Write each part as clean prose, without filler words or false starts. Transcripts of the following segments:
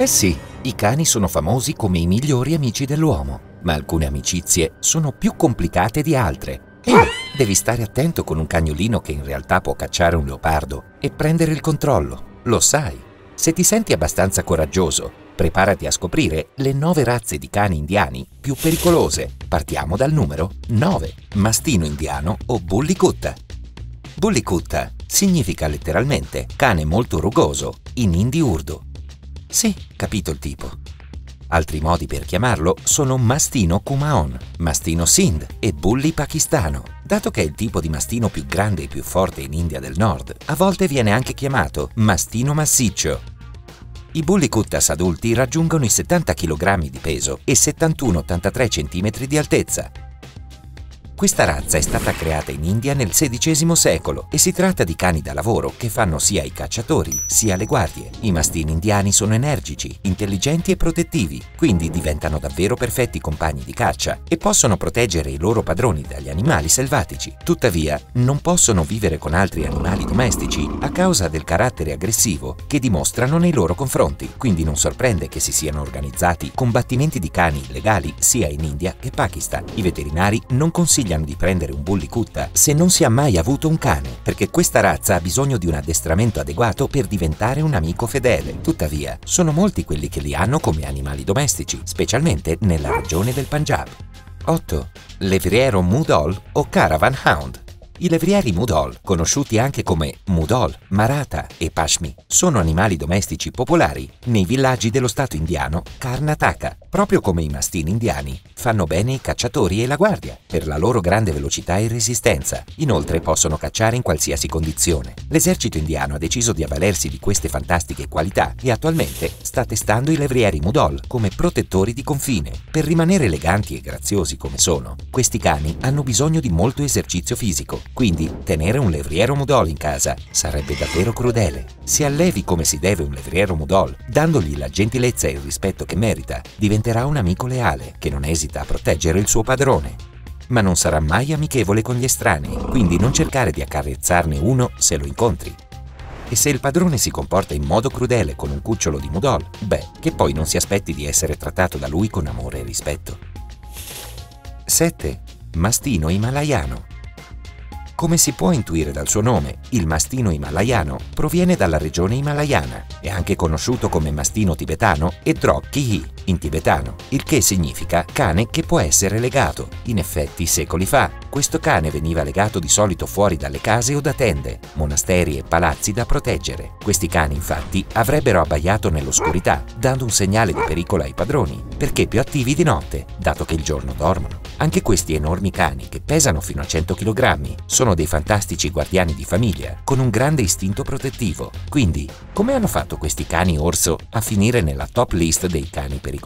Eh sì, i cani sono famosi come i migliori amici dell'uomo, ma alcune amicizie sono più complicate di altre. Tu devi stare attento con un cagnolino che in realtà può cacciare un leopardo e prendere il controllo, lo sai. Se ti senti abbastanza coraggioso, preparati a scoprire le 9 razze di cani indiani più pericolose. Partiamo dal numero 9, mastino indiano o Bully Kutta. Bully Kutta significa letteralmente cane molto rugoso in hindi urdu. Sì, capito il tipo. Altri modi per chiamarlo sono mastino Kumaon, mastino Sindh e Bully pakistano. Dato che è il tipo di mastino più grande e più forte in India del Nord, a volte viene anche chiamato mastino massiccio. I Bully Kuttas adulti raggiungono i 70 kg di peso e 71-83 cm di altezza. Questa razza è stata creata in India nel XVI secolo e si tratta di cani da lavoro che fanno sia i cacciatori sia le guardie. I mastini indiani sono energici, intelligenti e protettivi, quindi diventano davvero perfetti compagni di caccia e possono proteggere i loro padroni dagli animali selvatici. Tuttavia, non possono vivere con altri animali domestici a causa del carattere aggressivo che dimostrano nei loro confronti, quindi non sorprende che si siano organizzati combattimenti di cani illegali sia in India che Pakistan. I veterinari non consigliano di prendere un Bully Kutta se non si ha mai avuto un cane, perché questa razza ha bisogno di un addestramento adeguato per diventare un amico fedele. Tuttavia, sono molti quelli che li hanno come animali domestici, specialmente nella regione del Punjab. 8. Levriero Mudhol o Caravan Hound. I levrieri Mudhol, conosciuti anche come Mudhol, Maratha e Pashmi, sono animali domestici popolari nei villaggi dello stato indiano Karnataka. Proprio come i mastini indiani, fanno bene i cacciatori e la guardia per la loro grande velocità e resistenza. Inoltre possono cacciare in qualsiasi condizione. L'esercito indiano ha deciso di avvalersi di queste fantastiche qualità e attualmente sta testando i levrieri Mudhol come protettori di confine. Per rimanere eleganti e graziosi come sono, questi cani hanno bisogno di molto esercizio fisico. Quindi tenere un levriero Mudhol in casa sarebbe davvero crudele. Se allevi come si deve un levriero Mudhol, dandogli la gentilezza e il rispetto che merita, diventerà un amico leale che non esita a proteggere il suo padrone. Ma non sarà mai amichevole con gli estranei, quindi non cercare di accarezzarne uno se lo incontri. E se il padrone si comporta in modo crudele con un cucciolo di Mudhol, beh, che poi non si aspetti di essere trattato da lui con amore e rispetto. 7. Mastino Himalayano. Come si può intuire dal suo nome, il mastino himalayano proviene dalla regione himalayana, è anche conosciuto come mastino tibetano e Drog-Khyi in tibetano, il che significa cane che può essere legato. In effetti, secoli fa, questo cane veniva legato di solito fuori dalle case o da tende, monasteri e palazzi da proteggere. Questi cani, infatti, avrebbero abbaiato nell'oscurità, dando un segnale di pericolo ai padroni, perché più attivi di notte, dato che il giorno dormono. Anche questi enormi cani, che pesano fino a 100 kg, sono dei fantastici guardiani di famiglia, con un grande istinto protettivo. Quindi, come hanno fatto questi cani orso a finire nella top list dei cani pericolosi?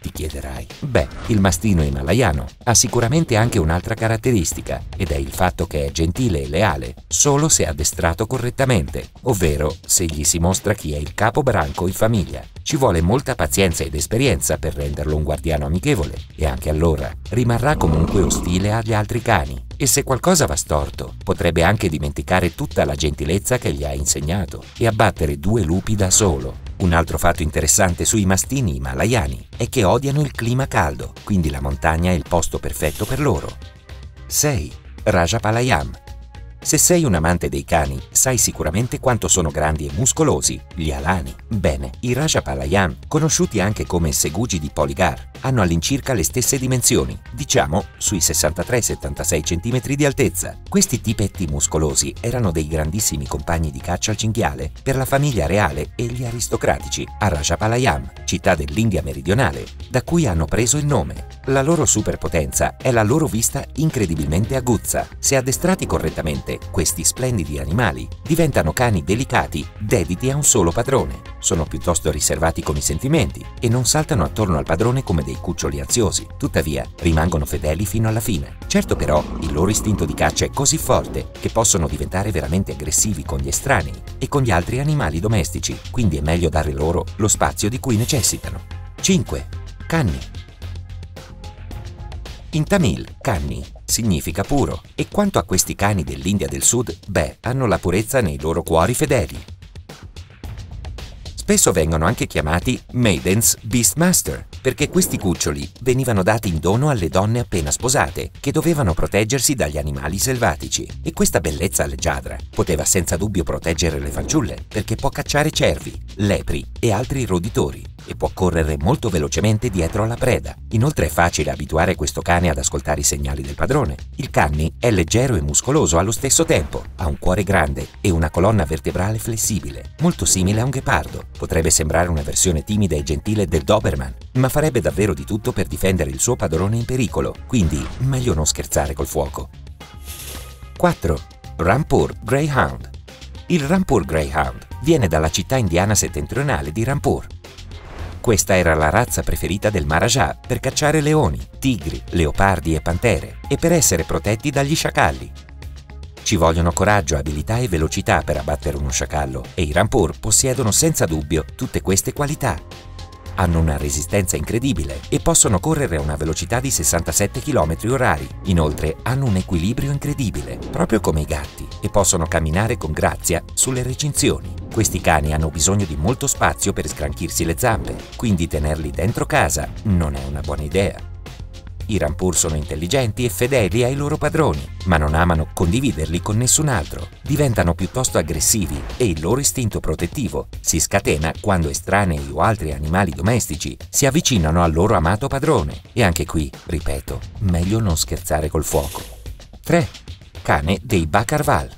Ti chiederai. Beh, il mastino himalayano ha sicuramente anche un'altra caratteristica, ed è il fatto che è gentile e leale solo se addestrato correttamente, ovvero se gli si mostra chi è il capo branco in famiglia. Ci vuole molta pazienza ed esperienza per renderlo un guardiano amichevole, e anche allora rimarrà comunque ostile agli altri cani, e se qualcosa va storto potrebbe anche dimenticare tutta la gentilezza che gli ha insegnato e abbattere 2 lupi da solo. Un altro fatto interessante sui mastini himalayani è che odiano il clima caldo, quindi la montagna è il posto perfetto per loro. 6. Rajapalayam. Se sei un amante dei cani, sai sicuramente quanto sono grandi e muscolosi gli alani. Bene, i Rajapalayam, conosciuti anche come Segugi di Polygar, hanno all'incirca le stesse dimensioni, diciamo sui 63-76 cm di altezza. Questi tipetti muscolosi erano dei grandissimi compagni di caccia al cinghiale per la famiglia reale e gli aristocratici a Rajapalayam, città dell'India meridionale, da cui hanno preso il nome. La loro superpotenza è la loro vista incredibilmente aguzza. Se addestrati correttamente, questi splendidi animali diventano cani delicati, dediti a un solo padrone. Sono piuttosto riservati con i sentimenti e non saltano attorno al padrone come dei cuccioli ansiosi. Tuttavia, rimangono fedeli fino alla fine. Certo però, il loro istinto di caccia è così forte che possono diventare veramente aggressivi con gli estranei e con gli altri animali domestici, quindi è meglio dare loro lo spazio di cui necessitano. 5. Kanni. In Tamil, Kanni significa puro, e quanto a questi cani dell'India del Sud, beh, hanno la purezza nei loro cuori fedeli. Spesso vengono anche chiamati Maidens Beastmaster, perché questi cuccioli venivano dati in dono alle donne appena sposate, che dovevano proteggersi dagli animali selvatici. E questa bellezza leggiadra poteva senza dubbio proteggere le fanciulle, perché può cacciare cervi, lepri e altri roditori, e può correre molto velocemente dietro alla preda. Inoltre è facile abituare questo cane ad ascoltare i segnali del padrone. Il Kanni è leggero e muscoloso allo stesso tempo, ha un cuore grande e una colonna vertebrale flessibile, molto simile a un ghepardo. Potrebbe sembrare una versione timida e gentile del Doberman, ma farebbe davvero di tutto per difendere il suo padrone in pericolo, quindi meglio non scherzare col fuoco. 4. Rampur Greyhound. Il Rampur Greyhound viene dalla città indiana settentrionale di Rampur. Questa era la razza preferita del Maharajà per cacciare leoni, tigri, leopardi e pantere e per essere protetti dagli sciacalli. Ci vogliono coraggio, abilità e velocità per abbattere uno sciacallo e i Rampur possiedono senza dubbio tutte queste qualità. Hanno una resistenza incredibile e possono correre a una velocità di 67 km/h. Inoltre hanno un equilibrio incredibile, proprio come i gatti, e possono camminare con grazia sulle recinzioni. Questi cani hanno bisogno di molto spazio per sgranchirsi le zampe, quindi tenerli dentro casa non è una buona idea. I Rampur sono intelligenti e fedeli ai loro padroni, ma non amano condividerli con nessun altro. Diventano piuttosto aggressivi e il loro istinto protettivo si scatena quando estranei o altri animali domestici si avvicinano al loro amato padrone. E anche qui, ripeto, meglio non scherzare col fuoco. 3. Cane dei Bakarwal.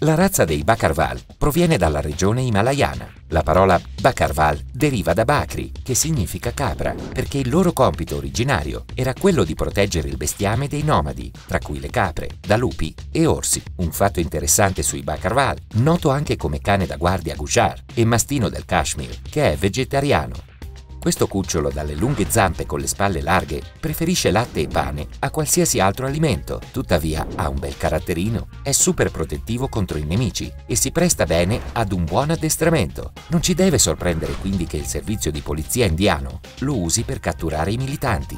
La razza dei Bakarwal proviene dalla regione himalayana. La parola Bakarwal deriva da Bakri, che significa capra, perché il loro compito originario era quello di proteggere il bestiame dei nomadi, tra cui le capre, da lupi e orsi. Un fatto interessante sui Bakarwal, noto anche come cane da guardia Gujar e mastino del Kashmir, che è vegetariano. Questo cucciolo dalle lunghe zampe con le spalle larghe preferisce latte e pane a qualsiasi altro alimento, tuttavia ha un bel caratterino, è super protettivo contro i nemici e si presta bene ad un buon addestramento. Non ci deve sorprendere quindi che il servizio di polizia indiano lo usi per catturare i militanti.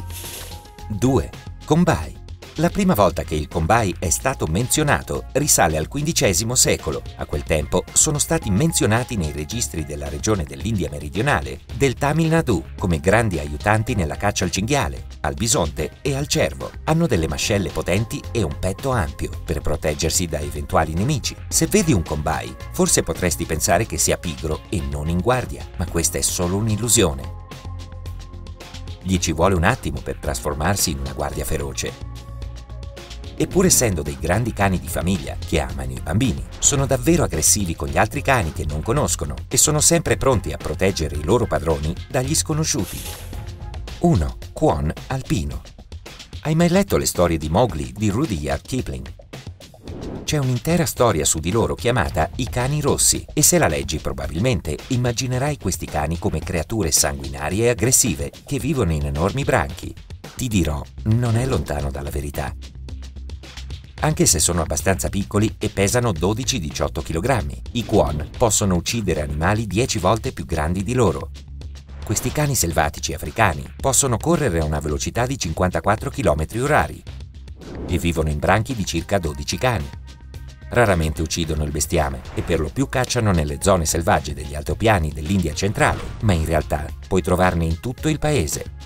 2. Combai. La prima volta che il Combai è stato menzionato risale al XV secolo. A quel tempo sono stati menzionati nei registri della regione dell'India meridionale del Tamil Nadu come grandi aiutanti nella caccia al cinghiale, al bisonte e al cervo. Hanno delle mascelle potenti e un petto ampio per proteggersi da eventuali nemici. Se vedi un Combai, forse potresti pensare che sia pigro e non in guardia, ma questa è solo un'illusione. Gli ci vuole un attimo per trasformarsi in una guardia feroce. Eppure, essendo dei grandi cani di famiglia che amano i bambini, sono davvero aggressivi con gli altri cani che non conoscono e sono sempre pronti a proteggere i loro padroni dagli sconosciuti. 1. Cuon alpino. Hai mai letto le storie di Mowgli di Rudyard Kipling? C'è un'intera storia su di loro chiamata I cani rossi e se la leggi probabilmente immaginerai questi cani come creature sanguinarie e aggressive che vivono in enormi branchi. Ti dirò, non è lontano dalla verità. Anche se sono abbastanza piccoli e pesano 12-18 kg, i Cuon possono uccidere animali 10 volte più grandi di loro. Questi cani selvatici africani possono correre a una velocità di 54 km/h e vivono in branchi di circa 12 cani. Raramente uccidono il bestiame e per lo più cacciano nelle zone selvagge degli altopiani dell'India centrale, ma in realtà puoi trovarne in tutto il paese.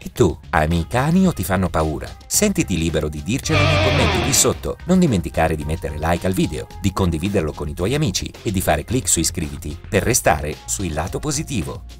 E tu, ami i cani o ti fanno paura? Sentiti libero di dircelo nei commenti qui sotto. Non dimenticare di mettere like al video, di condividerlo con i tuoi amici e di fare clic su iscriviti per restare sul lato positivo.